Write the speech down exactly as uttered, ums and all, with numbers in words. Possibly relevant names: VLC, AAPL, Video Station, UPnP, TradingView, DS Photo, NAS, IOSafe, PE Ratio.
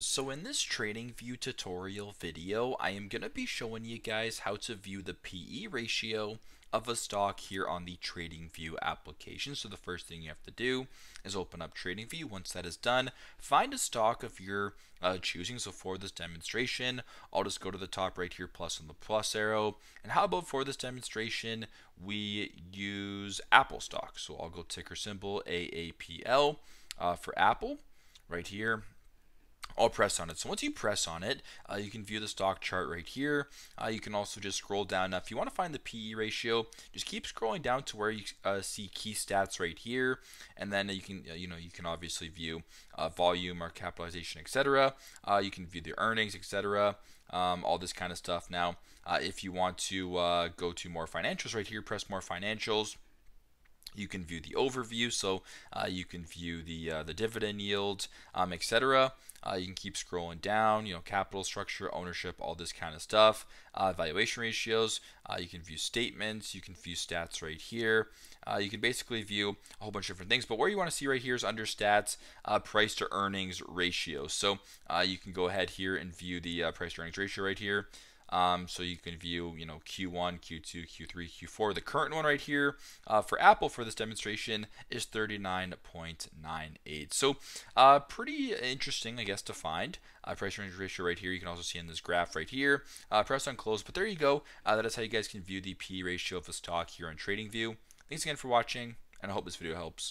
So in this TradingView tutorial video, I am going to be showing you guys how to view the P E ratio of a stock here on the TradingView application. So the first thing you have to do is open up TradingView. Once that is done, find a stock of your uh, choosing. So for this demonstration, I'll just go to the top right here, plus on the plus arrow. And how about for this demonstration, we use Apple stock. So I'll go ticker symbol A A P L uh, for Apple right here. I'll press on it. So once you press on it, uh, you can view the stock chart right here. Uh, you can also just scroll down. Now, if you want to find the P E ratio, just keep scrolling down to where you uh, see key stats right here, and then you can, uh, you know, you can obviously view uh, volume, market capitalization, et cetera. Uh, you can view the earnings, et cetera. Um, all this kind of stuff. Now, uh, if you want to uh, go to more financials right here, press more financials. You can view the overview, so uh, you can view the uh, the dividend yield, um, et cetera. Uh, you can keep scrolling down, you know, capital structure, ownership, all this kind of stuff. Uh, valuation ratios. Uh, you can view statements. You can view stats right here. Uh, you can basically view a whole bunch of different things. But where you want to see right here is under stats, uh, price to earnings ratio. So uh, you can go ahead here and view the uh, price to earnings ratio right here. Um, so you can view, you know, Q one, Q two, Q three, Q four. The current one right here uh, for Apple for this demonstration is thirty-nine point nine eight. So uh, pretty interesting, I guess, to find. Uh, price range ratio right here. You can also see in this graph right here. Uh, press on close. But there you go. Uh, that is how you guys can view the P E ratio of a stock here on TradingView. Thanks again for watching, and I hope this video helps.